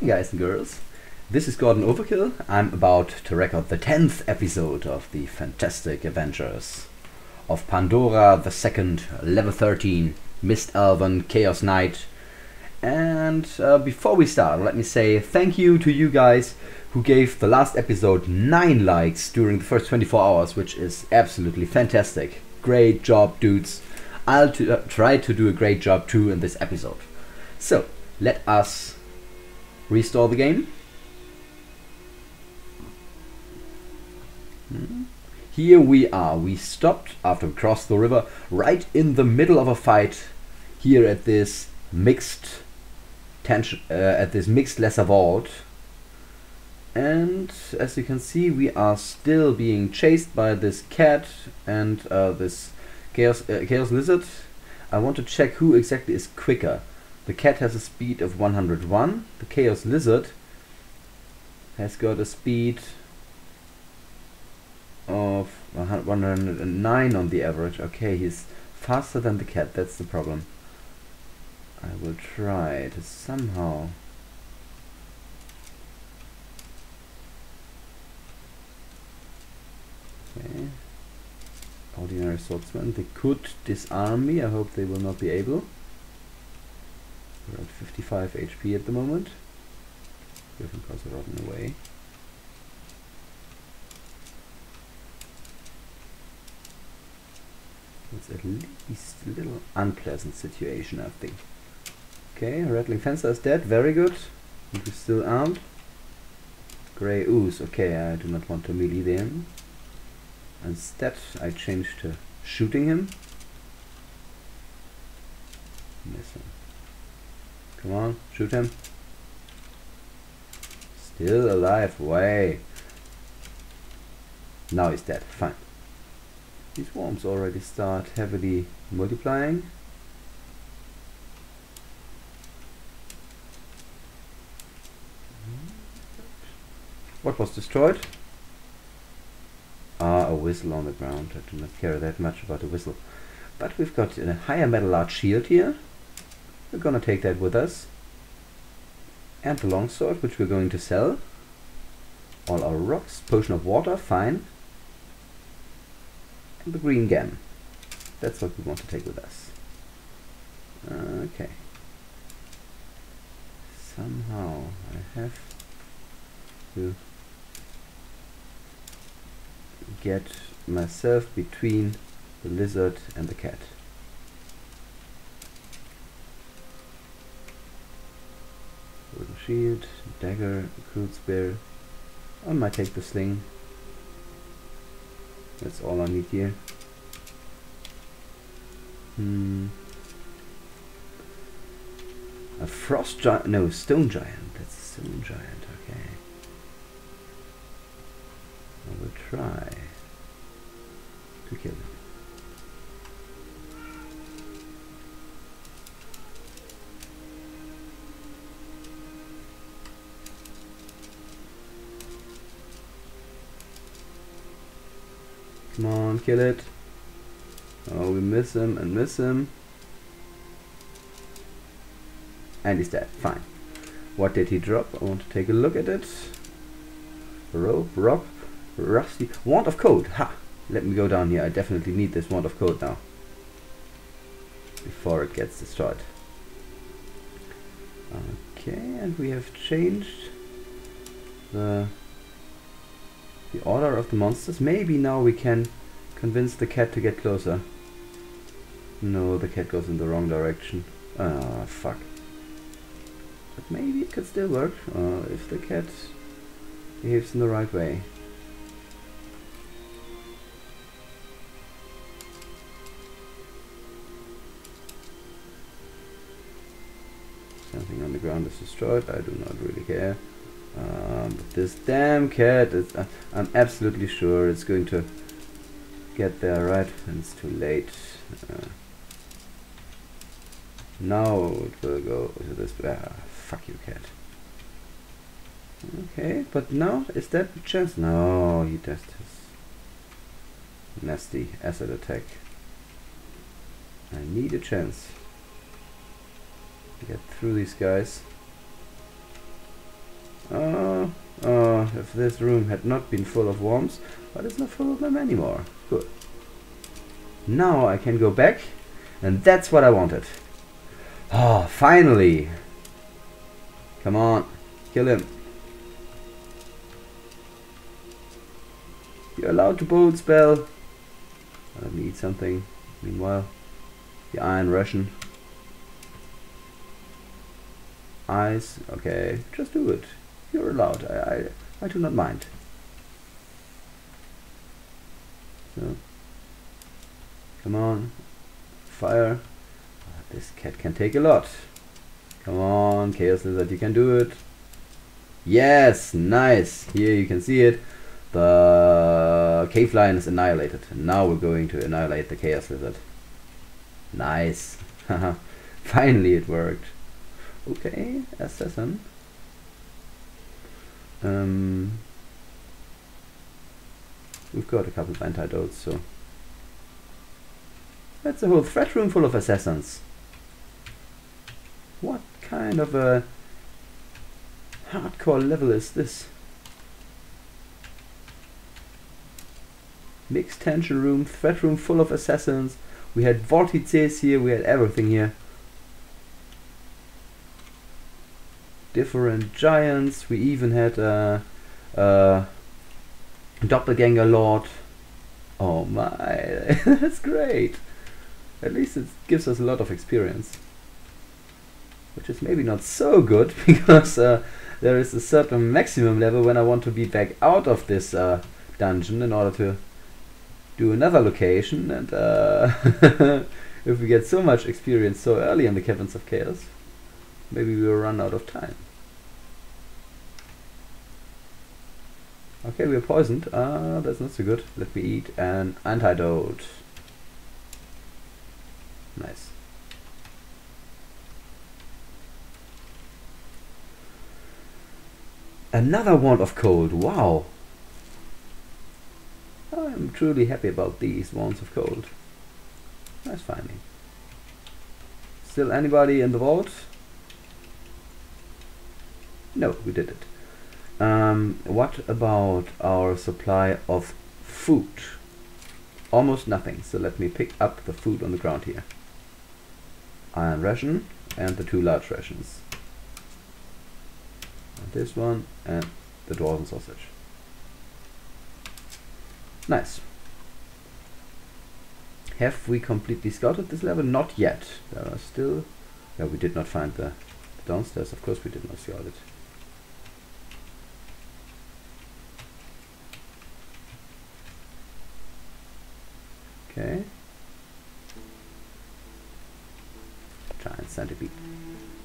Hey guys and girls, this is Gordon Overkill. I'm about to record the 10th episode of the Fantastic Adventures of Pandora the Second, Level 13, Mist Elven, Chaos Knight. And before we start, let me say thank you to you guys who gave the last episode 9 likes during the first 24 hours, which is absolutely fantastic. Great job, dudes. I'll try to do a great job too in this episode. So, let us restore the game. Here we are. We stopped after we crossed the river right in the middle of a fight here at this mixed tension, lesser vault. And as you can see, we are still being chased by this cat and this chaos lizard. I want to check who exactly is quicker. The cat has a speed of 101. The chaos lizard has got a speed of 109 on the average. Okay, he's faster than the cat. That's the problem. I will try to somehow. Okay. Ordinary swordsman. They could disarm me. I hope they will not be able. We're at 55 HP at the moment. Because are rotten away. It's at least a little unpleasant situation, I think. Okay, Rattling Fencer is dead. Very good. He's still armed. Grey Ooze. Okay, I do not want to melee them. Instead, I changed to shooting him. Miss him. Come on, shoot him. Still alive, way. Now he's dead, fine. These worms already start heavily multiplying. What was destroyed? Ah, a whistle on the ground. I do not care that much about a whistle. But we've got a higher metal art shield here. We're gonna take that with us, and the longsword, which we're going to sell. All our rocks, potion of water, fine, and the green gem. That's what we want to take with us. Okay. Somehow I have to get myself between the lizard and the cat. Shield, dagger, crude spear. I might take the sling. That's all I need here. A frost giant, no, stone giant. That's a stone giant, okay. I will try to kill him. Come on, kill it. Oh, we miss him and miss him. And he's dead, fine. What did he drop? I want to take a look at it. Rope, rock, rusty, wand of code, ha! Let me go down here, I definitely need this wand of code now. Before it gets destroyed. Okay, and we have changed the order of the monsters. Maybe now we can convince the cat to get closer. No, the cat goes in the wrong direction. Ah, fuck. But maybe it could still work if the cat behaves in the right way. Something on the ground is destroyed. I do not really care. But this damn cat, it's, I'm absolutely sure it's going to get there, right? And it's too late. Now it will go to this. Fuck you, cat. Okay, but now, is that a chance? No, he does his nasty acid attack. I need a chance to get through these guys. If this room had not been full of worms, but it's not full of them anymore. Good. Now I can go back, and that's what I wanted. Oh, finally! Come on, kill him. You're allowed to bold spell. Let me eat something. Meanwhile, the iron ration. Ice. Okay, just do it. You're allowed. I do not mind. So, come on, fire. This cat can take a lot. Come on, Chaos Lizard, you can do it. Yes, nice. Here you can see it. The cave lion is annihilated. And now we're going to annihilate the Chaos Lizard. Nice. Finally it worked. Okay, assassin. We've got a couple of antidotes, so that's a whole threat room full of assassins. What kind of a hardcore level is this? Mixed tension room, threat room full of assassins. We had vortices here, we had everything here. Different giants, we even had a doppelganger lord. Oh my, that's great. At least it gives us a lot of experience. Which is maybe not so good, because there is a certain maximum level when I want to be back out of this dungeon in order to do another location, and if we get so much experience so early in the Caverns of Chaos, maybe we will run out of time. Okay, we are poisoned. That's not so good. Let me eat an antidote. Nice. Another wand of cold. Wow. I'm truly happy about these wands of cold. Nice finding. Still anybody in the vault? No, we did it. What about our supply of food? Almost nothing, so let me pick up the food on the ground here. Iron ration and the two large rations. And this one and the dwarven sausage. Nice. Have we completely scouted this level? Not yet. There are still... Yeah, we did not find the downstairs. Of course we did not scout it. Okay. Giant centipede.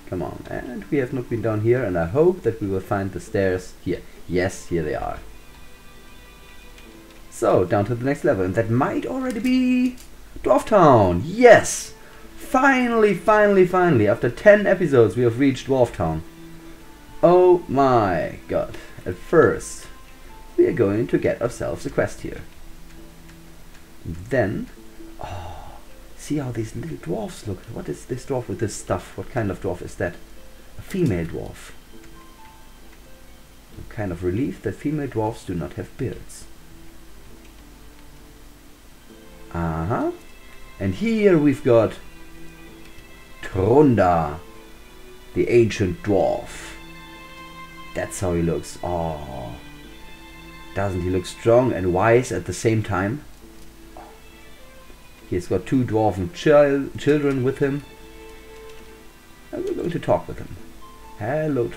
Come on. And we have not been down here, and I hope that we will find the stairs here. Yes, here they are. So, down to the next level, and that might already be Dwarftown. Yes! Finally, finally, finally, after 10 episodes we have reached Dwarftown. Oh my god. At first, we are going to get ourselves a quest here. Then, oh, see how these little dwarfs look. What is this dwarf with this stuff? What kind of dwarf is that? A female dwarf. I'm kind of relieved that female dwarfs do not have beards. Uh-huh. And here we've got Trunda, the ancient dwarf. That's how he looks. Oh, doesn't he look strong and wise at the same time? He's got two dwarven children with him, and we're going to talk with him. Hello,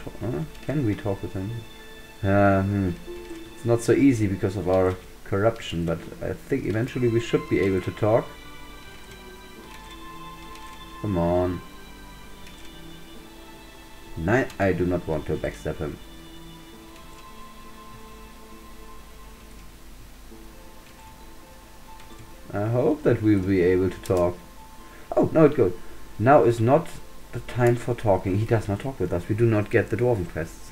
can we talk with him? It's not so easy because of our corruption, but I think eventually we should be able to talk. Come on. No, I do not want to backstab him. I hope that we'll be able to talk. Oh, now it goes. Now is not the time for talking. He does not talk with us. We do not get the dwarven quests.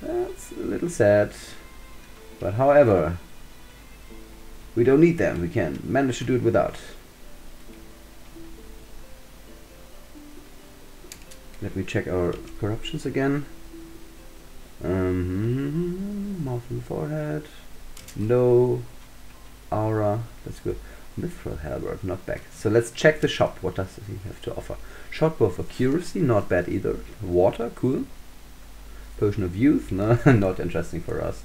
That's a little sad. But however, we don't need them. We can manage to do it without. Let me check our corruptions again. Mouth and forehead. No. Aura. That's good. Mithril Halberd, not back. So let's check the shop. What does he have to offer? Shortbow for accuracy, not bad either. Water, cool. Potion of Youth, no, not interesting for us.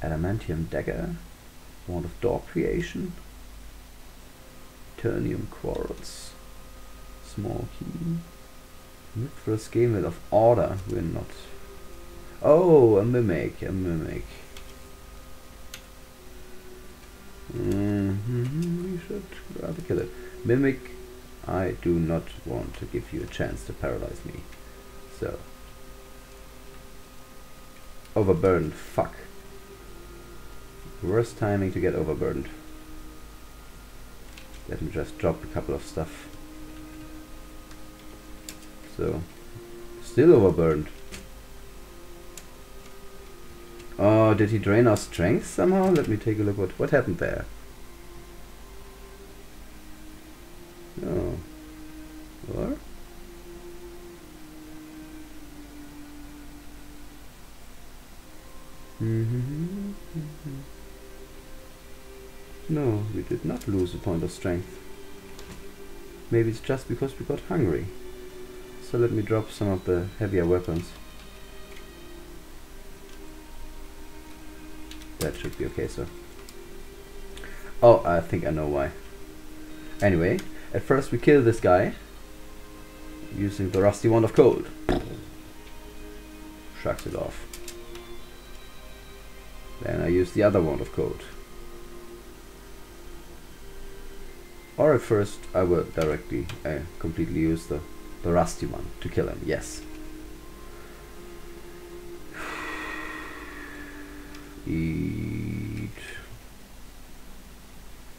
Adamantium Dagger. Wand of Door Creation. Eternium Quarrels. Small Key. Mithril Scale of Order, we're not. Oh, a Mimic, a Mimic. We should rather kill it. Mimic, I do not want to give you a chance to paralyze me. So. Overburdened, fuck. Worst timing to get overburdened. Let me just drop a couple of stuff. So, still overburdened. Oh, did he drain our strength somehow? Let me take a look what happened there. Oh. What? No, we did not lose a point of strength. Maybe it's just because we got hungry. So let me drop some of the heavier weapons. That should be okay, so. Oh, I think I know why. Anyway, at first we kill this guy using the Rusty Wand of Cold. Shrugs it off. Then I use the other Wand of Cold. Or at first I will directly, completely use the Rusty one to kill him, yes. Eat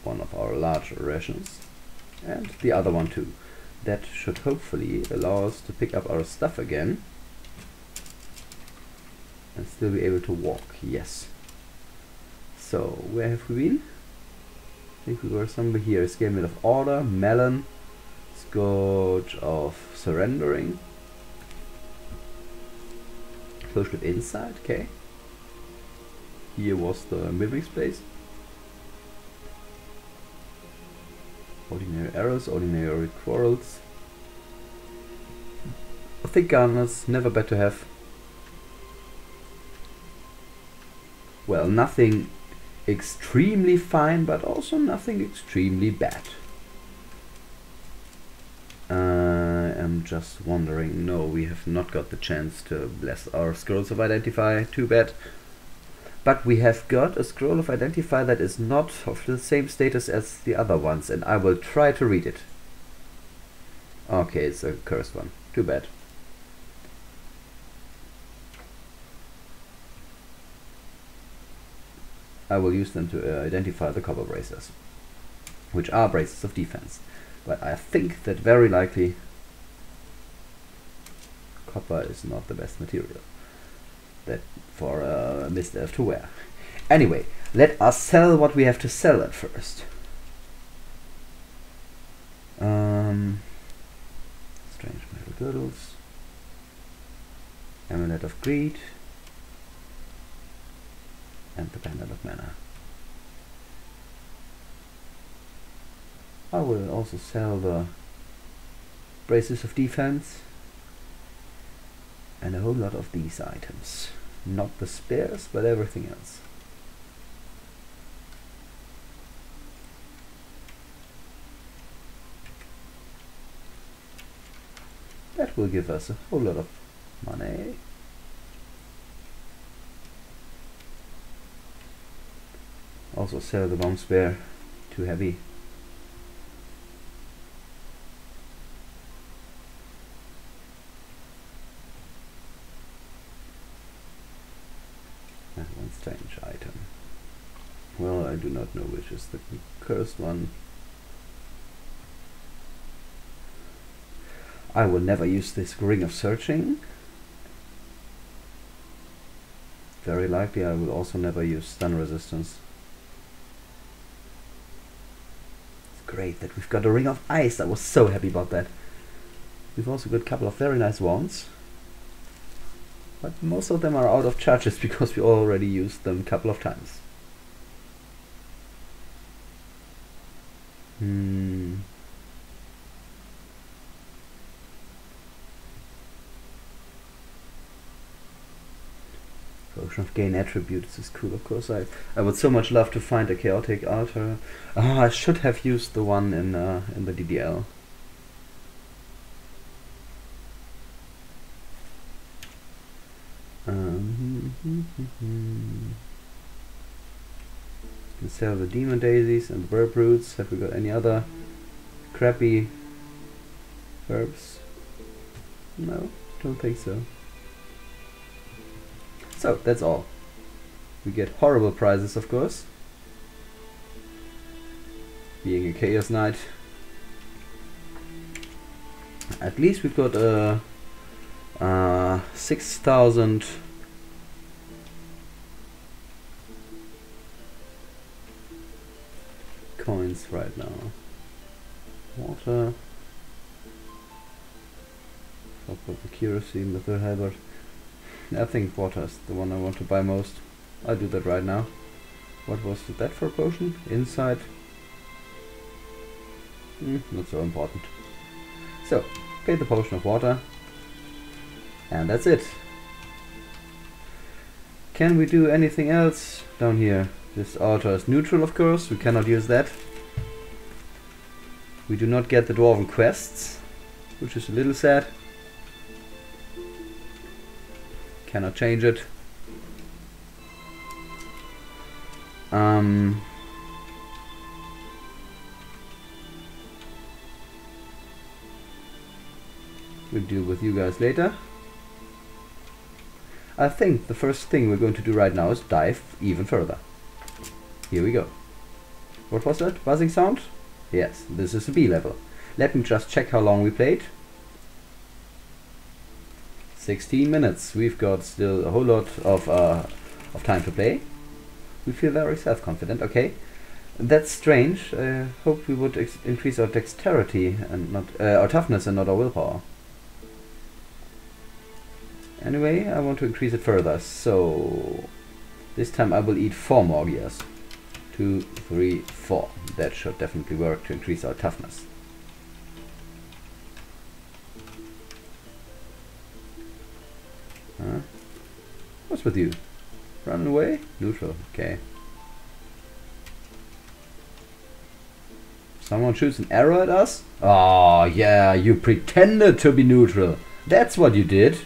one of our large rations and the other one too. That should hopefully allow us to pick up our stuff again and still be able to walk, yes. So where have we been? I think we were somewhere here. Scale Mill of Order, Melon, Scourge of Surrendering, Close with Insight, okay. Here was the mimic space. Ordinary Arrows, Ordinary Quarrels. I think Gardeners, never bad to have. Well, nothing extremely fine, but also nothing extremely bad. I'm just wondering, no, we have not got the chance to bless our Scrolls of Identify, too bad. But we have got a Scroll of Identify that is not of the same status as the other ones, and I will try to read it. Okay, it's a cursed one. Too bad. I will use them to identify the Copper Bracers, which are braces of defense. But I think that very likely copper is not the best material that for a Mist Elf to wear. Anyway, let us sell what we have to sell at first. Strange Metal Girdles, Amulet of Greed, and the Pendant of Mana. I will also sell the Braces of Defense and a whole lot of these items. Not the spares, but everything else. That will give us a whole lot of money. Also sell the bomb spare, too heavy. That one strange item. Well, I do not know which is the cursed one. I will never use this Ring of Searching. Very likely I will also never use stun resistance. Great that we've got a Ring of Ice. I was so happy about that. We've also got a couple of very nice wands, but most of them are out of charges because we already used them a couple of times. Potion of Gain Attributes is cool, of course. I would so much love to find a Chaotic Altar. Oh, I should have used the one in the DDL. Can sell the Demon Daisies and the Herb Roots. Have we got any other crappy herbs? No, don't think so. So that's all. We get horrible prizes, of course. Being a Chaos Knight. At least we've got a 6,000. Coins right now. Water. Proper kerosene with the halberd. I think water is the one I want to buy most. I'll do that right now. What was that for a potion? Insight. Not so important. So, paid the potion of water. And that's it. Can we do anything else down here? This altar is neutral, of course, we cannot use that. We do not get the Dwarven quests, which is a little sad. Cannot change it. We'll deal with you guys later. I think the first thing we're going to do right now is dive even further. Here we go. What was that? Buzzing sound? Yes, this is the B level. Let me just check how long we played. 16 minutes. We've got still a whole lot of time to play. We feel very self-confident. Okay, that's strange. I hope we would increase our dexterity and not our toughness and not our willpower. Anyway, I want to increase it further. So this time I will eat 4 more gears. 2, 3, 4. That should definitely work to increase our toughness. Huh? What's with you? Run away? Neutral. Okay. Someone shoots an arrow at us? Oh yeah, you pretended to be neutral. That's what you did.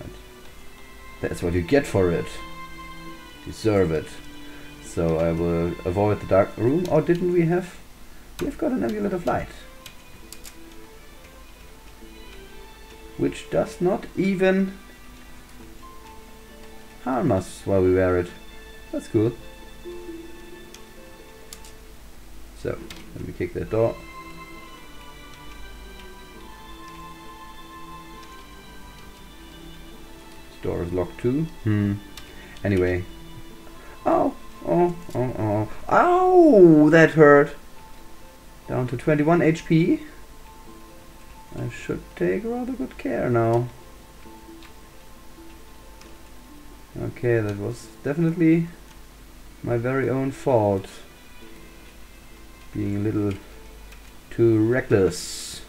Right. That's what you get for it. Deserve it. So I will avoid the dark room. Or didn't we have? We've got an amulet of light, which does not even harm us while we wear it. That's cool. So let me kick that door. This door is locked too. Anyway. Oh, oh, oh, oh, ow, that hurt. Down to 21 HP. I should take rather good care now. Okay, that was definitely my very own fault. Being a little too reckless.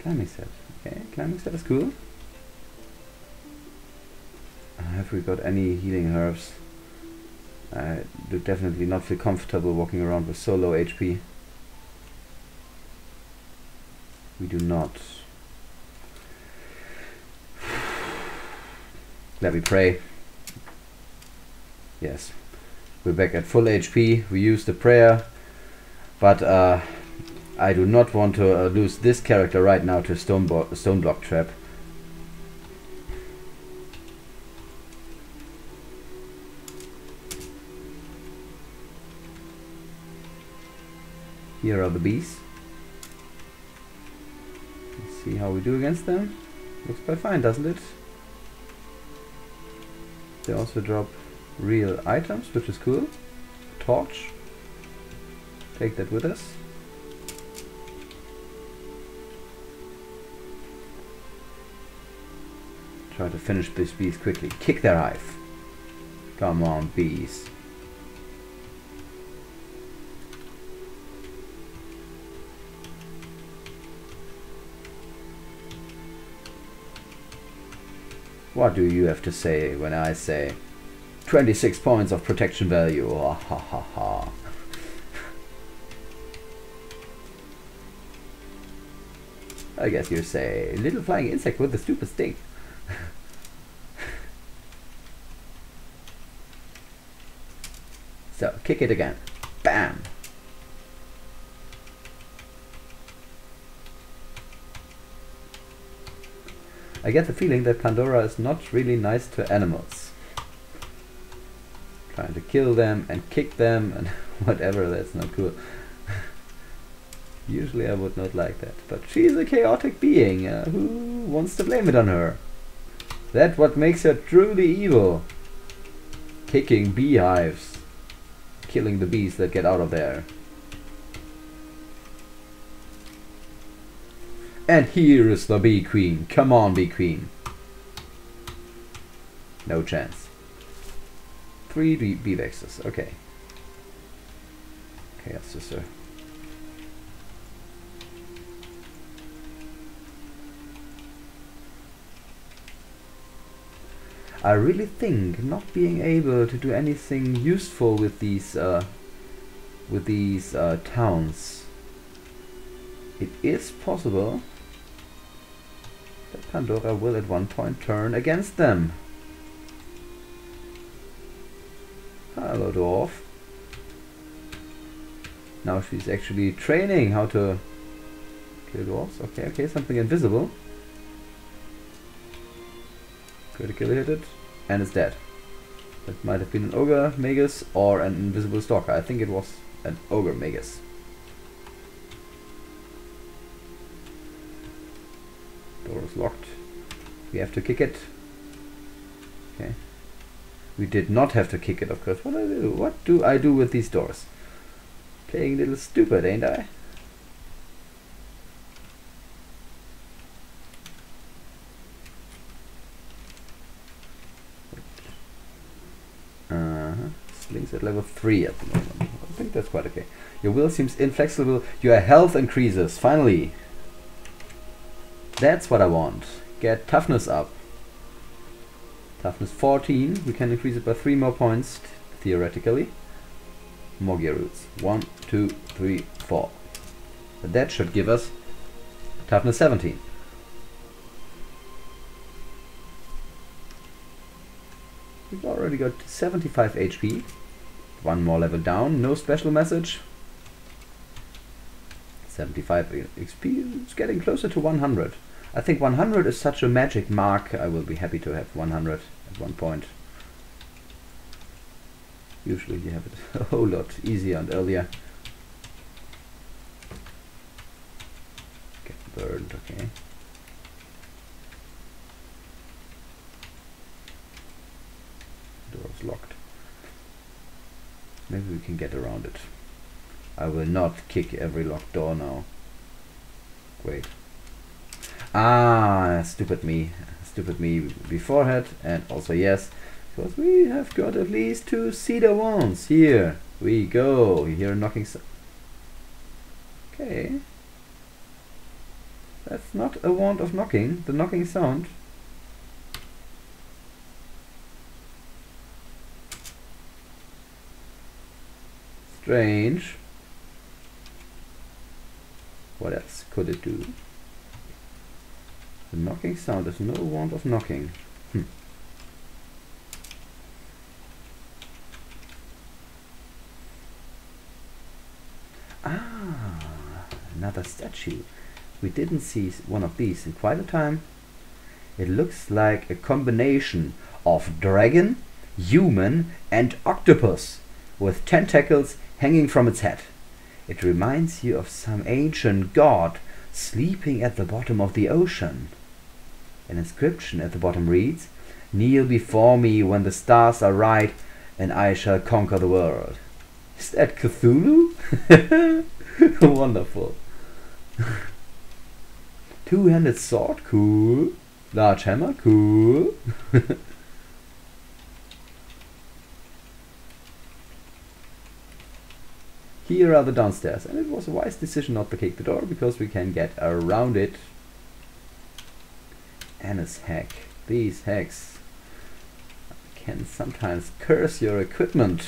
Climbing set. Okay, climbing set is cool. Have we got any healing herbs? I do definitely not feel comfortable walking around with so low HP. We do not. Let me pray. Yes. We're back at full HP. We used the prayer. But I do not want to lose this character right now to a stone block trap. Here are the bees. Let's see how we do against them. Looks quite fine, doesn't it? They also drop real items, which is cool. Torch. Take that with us. Try to finish these bees quickly. Kick their life. Come on, bees. What do you have to say when I say 26 points of protection value? Oh, ha ha ha. I guess you say little flying insect with the stupid sting. So kick it again. Bam. I get the feeling that Pandora is not really nice to animals. Trying to kill them and kick them and whatever, that's not cool. Usually I would not like that, but she's a chaotic being. Who wants to blame it on her? That's what makes her truly evil. Kicking beehives. Killing the bees that get out of there. And here is the bee queen. Come on, bee queen. No chance. 3 bee vexes. Okay. Chaos sister. I really think not being able to do anything useful with these towns. It is possible that Pandora will at one point turn against them. Hello, dwarf. Now she's actually training how to kill dwarves. Okay, okay, something invisible. Critically hit it, and it's dead. That might have been an ogre magus or an invisible stalker. I think it was an ogre magus. Door is locked. We have to kick it. Okay. We did not have to kick it, of course. What do I do? What do I do with these doors? Playing a little stupid, ain't I? Slings at level 3 at the moment. I think that's quite okay. Your will seems inflexible. Your health increases. Finally. That's what I want. Get toughness up. Toughness 14. We can increase it by 3 more points, theoretically. More gear roots. 1, 2, 3, 4. And that should give us toughness 17. We've already got 75 HP. 1 more level down. No special message. 75 XP. It's getting closer to 100. I think 100 is such a magic mark. I will be happy to have 100 at one point. Usually you have it a whole lot easier and earlier. Get burned, okay. Door is locked. Maybe we can get around it. I will not kick every locked door now. Wait. Ah, stupid me. Stupid me beforehand. And also yes, because we have got at least 2 cedar wands. Here we go. You hear a knocking sound. Okay. That's not a wand of knocking. The knocking sound. Strange. What else could it do? The knocking sound is no wand of knocking. Ah, another statue. We didn't see one of these in quite a time. It looks like a combination of dragon, human and octopus with tentacles hanging from its head. It reminds you of some ancient god sleeping at the bottom of the ocean. An inscription at the bottom reads, "Kneel before me when the stars are right, and I shall conquer the world." Is that Cthulhu? Wonderful. 2-handed sword, cool. Large hammer, cool. Here are the downstairs, and it was a wise decision not to kick the door, because we can get around it. Anna's hack. These hacks can sometimes curse your equipment.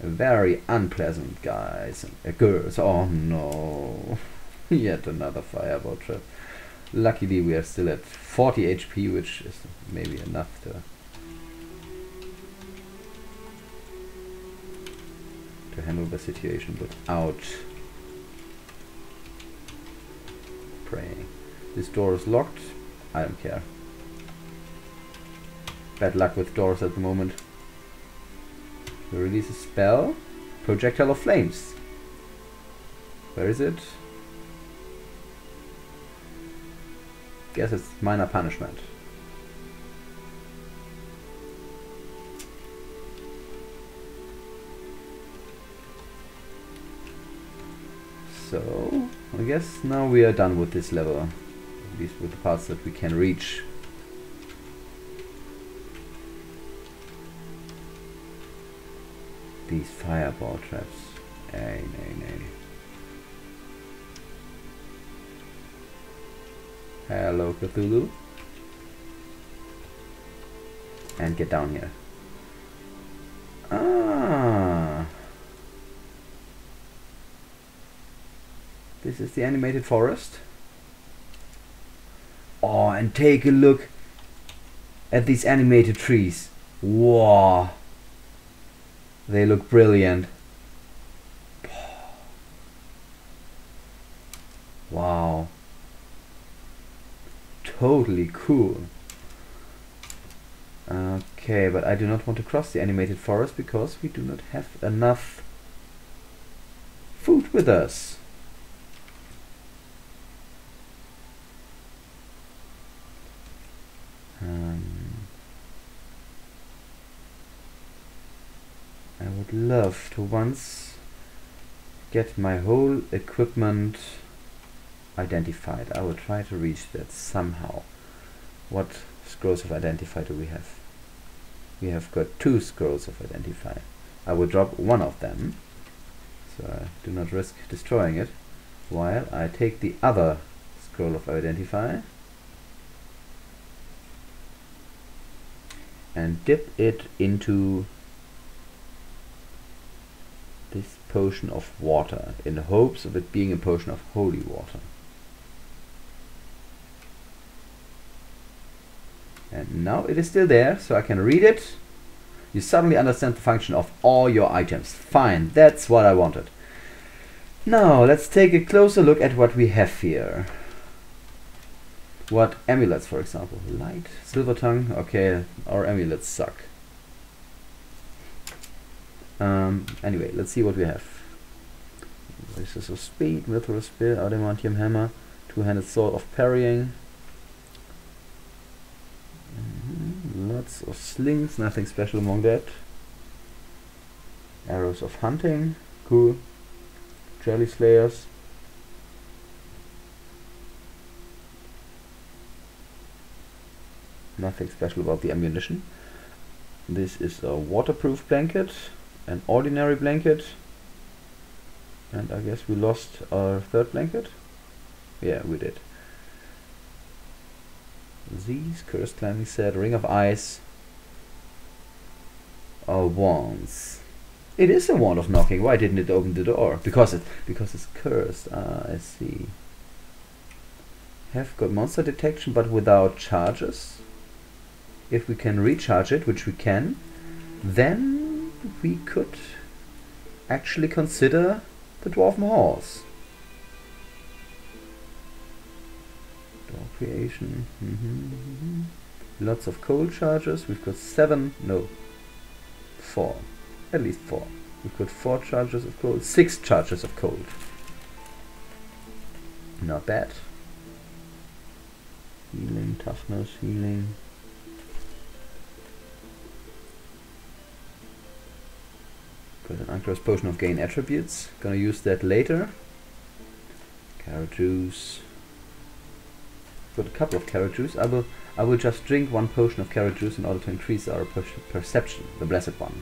Very unpleasant, guys. A curse. Oh no. Yet another fireball trip. Luckily we are still at 40 HP, which is maybe enough to handle the situation without praying. This door is locked. I don't care. Bad luck with doors at the moment. We release a spell. Projectile of Flames. Where is it? Guess it's minor punishment. So, I guess now we are done with this level. At least with the parts that we can reach. These fireball traps. Ay, nay, nay. Hello, Cthulhu. And get down here. Ah! This is the animated forest. Oh, and take a look at these animated trees. Wow. They look brilliant. Wow. Totally cool. Okay, but I do not want to cross the animated forest because we do not have enough food with us. I would love to once get my whole equipment identified. I will try to reach that somehow. What scrolls of identify do we have? We have got 2 scrolls of identify. I will drop one of them, so I do not risk destroying it, while I take the other scroll of identify and dip it into this potion of water, in the hopes of it being a potion of holy water. And now it is still there, so I can read it. You suddenly understand the function of all your items. Fine, that's what I wanted. Now let's take a closer look at what we have here. What amulets, for example. Light, silver tongue. Okay, our amulets suck. Anyway, let's see what we have. Voices of Speed, Mithril Spear, Adamantium Hammer, Two-Handed Sword of Parrying. Lots of slings, nothing special among that. Arrows of Hunting, cool. Jelly Slayers. Nothing special about the ammunition. This is a waterproof blanket. An ordinary blanket, and I guess we lost our third blanket. Yeah, we did. These cursed climbing set, ring of ice, wands. It is a wand of knocking. Why didn't it open the door? Because it's cursed. Ah, I see. Have got monster detection, but without charges. If we can recharge it, which we can, then we could actually consider the Dwarven Horse. Door creation. Lots of cold charges. We've got 4. At least 4. We've got 4 charges of cold. 6 charges of cold. Not bad. Healing, toughness, healing. An Uncrossed Potion of Gain Attributes. Gonna use that later. Carrot Juice. got a couple of carrot juice. I will just drink one potion of carrot juice in order to increase our perception, the blessed one.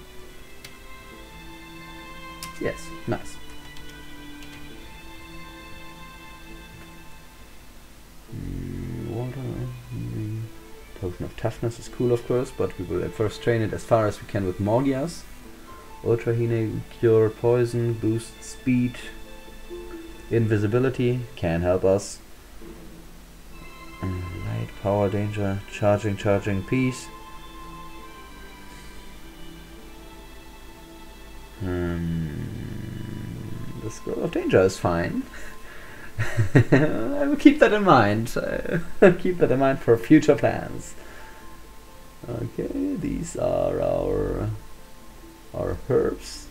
Yes, nice. Water. Potion of toughness is cool, of course, but we will at first train it as far as we can with Morgias. Ultrahine, cure poison, boost speed, invisibility, can help us. Light, power, danger, charging, peace. The scroll of danger is fine. I will keep that in mind. I'll keep that in mind for future plans. Okay, these are our herbs.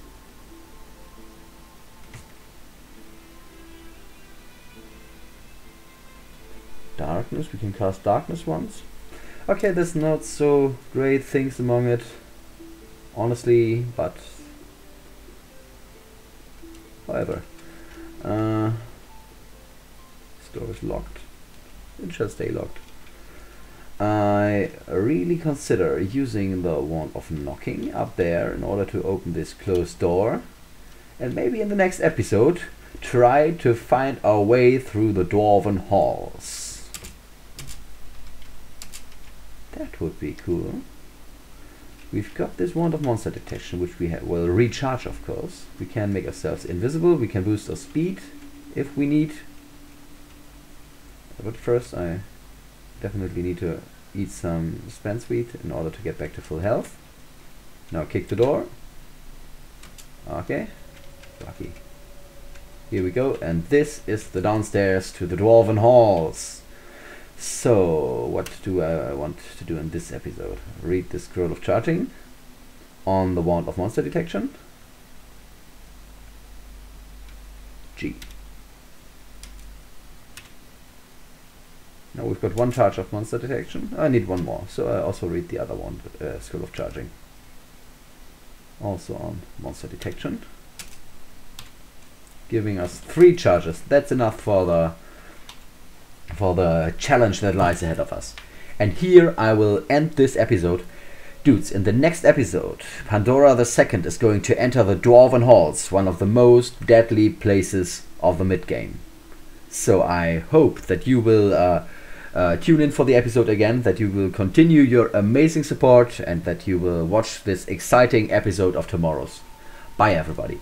Darkness, we can cast darkness once. Okay, there's not so great things among it, honestly, but however. Door is locked. It shall stay locked. I really consider using the wand of knocking up there in order to open this closed door, and maybe in the next episode try to find our way through the Dwarven halls. That would be cool. We've got this wand of monster detection, which we will recharge, of course. We can make ourselves invisible. We can boost our speed if we need. But first I definitely need to eat some spence wheat in order to get back to full health. Now kick the door. Okay. Lucky. Here we go, and this is the downstairs to the Dwarven halls. So what do I want to do in this episode? Read the scroll of charging on the wand of monster detection. G. Now we've got one charge of monster detection. I need one more, so I also read the other one, scroll of charging. Also on monster detection. Giving us 3 charges. That's enough for the challenge that lies ahead of us. And here I will end this episode. Dudes, in the next episode, Pandora the Second is going to enter the Dwarven Halls, one of the most deadly places of the mid-game. So I hope that you will tune in for the episode again, that you will continue your amazing support, and that you will watch this exciting episode of tomorrow's. Bye everybody.